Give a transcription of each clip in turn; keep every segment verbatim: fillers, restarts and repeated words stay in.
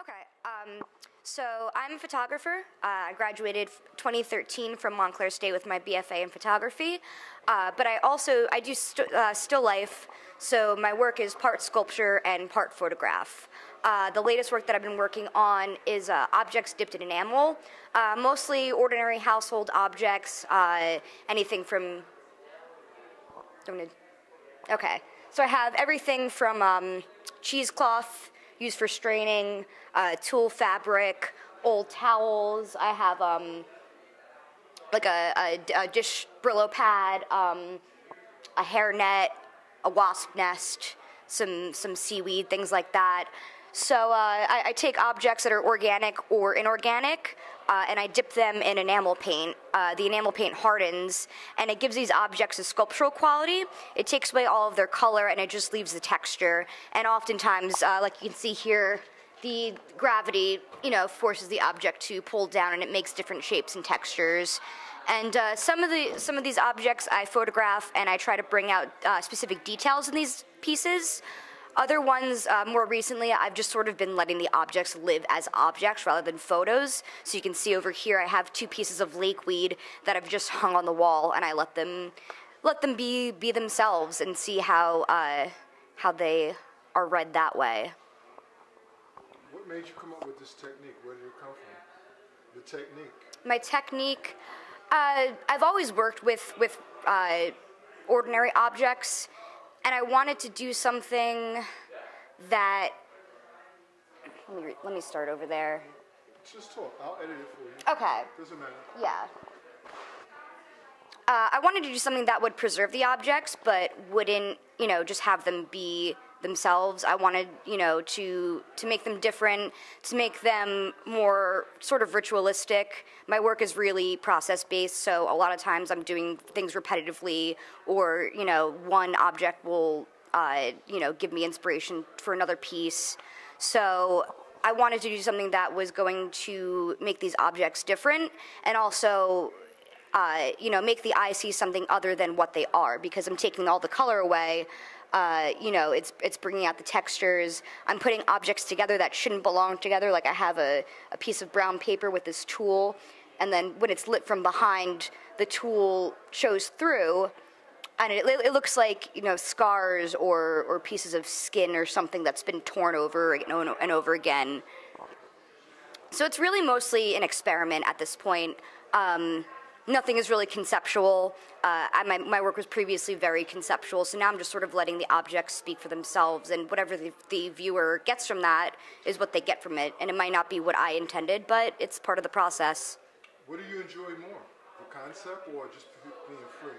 Okay, um, so I'm a photographer. Uh, I graduated twenty thirteen from Montclair State with my B F A in photography, uh, but I also, I do st uh, still life, so my work is part sculpture and part photograph. Uh, the latest work that I've been working on is uh, objects dipped in enamel, uh, mostly ordinary household objects, uh, anything from, okay, so I have everything from um, cheesecloth, used for straining, uh, tulle fabric, old towels. I have um, like a, a, a dish Brillo pad, um, a hairnet, a wasp nest, some some seaweed, things like that. So uh, I, I take objects that are organic or inorganic, uh, and I dip them in enamel paint. Uh, the enamel paint hardens, and it gives these objects a sculptural quality. It takes away all of their color, and it just leaves the texture. And oftentimes, uh, like you can see here, the gravity, you know, forces the object to pull down, and it makes different shapes and textures. And uh, some of the some of these objects I photograph, and I try to bring out uh, specific details in these pieces. Other ones, uh, more recently, I've just sort of been letting the objects live as objects rather than photos. So you can see over here, I have two pieces of lakeweed that I've just hung on the wall, and I let them, let them be be themselves and see how uh, how they are read that way. What made you come up with this technique? Where did it come from? The technique. My technique. Uh, I've always worked with with uh, ordinary objects. And I wanted to do something that, let me, re, let me start over there. Just talk, I'll edit it for you. Okay. Doesn't matter. Yeah. Uh, I wanted to do something that would preserve the objects, but wouldn't, you know, just have them be themselves. I wanted, you know, to, to make them different, to make them more sort of ritualistic. My work is really process-based, so a lot of times I'm doing things repetitively, or, you know, one object will, uh, you know, give me inspiration for another piece. So I wanted to do something that was going to make these objects different, and also, uh, you know, make the eye see something other than what they are, because I'm taking all the color away. Uh, you know, it's it's bringing out the textures. I'm putting objects together that shouldn't belong together. Like I have a, a piece of brown paper with this tulle, and then when it's lit from behind, the tulle shows through, and it, it looks like, you know, scars or, or pieces of skin or something that's been torn over and over again. So it's really mostly an experiment at this point. Um, Nothing is really conceptual. Uh, I, my, my work was previously very conceptual, so now I'm just sort of letting the objects speak for themselves, and whatever the, the viewer gets from that is what they get from it, and it might not be what I intended, but it's part of the process. What do you enjoy more, the concept or just being free?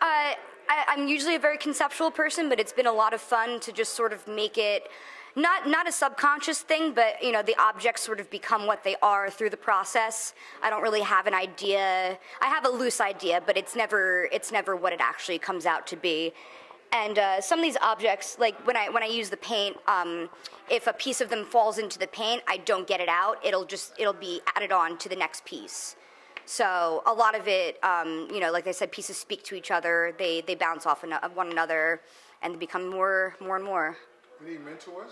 Uh, I, I'm usually a very conceptual person, but it's been a lot of fun to just sort of make it not not a subconscious thing, but, you know, the objects sort of become what they are through the process. I don't really have an idea. I have a loose idea, but it's never it's never what it actually comes out to be. And uh, some of these objects, like when I when I use the paint, um, if a piece of them falls into the paint, I don't get it out. It'll just it'll be added on to the next piece. So a lot of it, um, you know, like I said, pieces speak to each other. They they bounce off one another, and they become more more and more. Any mentors?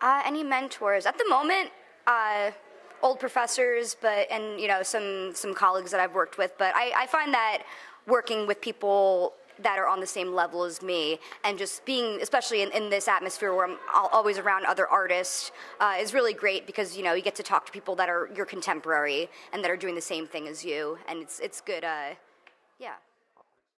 Uh, any mentors at the moment? Uh, old professors, but and you know some some colleagues that I've worked with. But I, I find that working with people that are on the same level as me, and just being, especially in, in this atmosphere where I'm always around other artists, uh, is really great, because, you know, you get to talk to people that are your contemporary and that are doing the same thing as you, and it's it's good. Uh, yeah.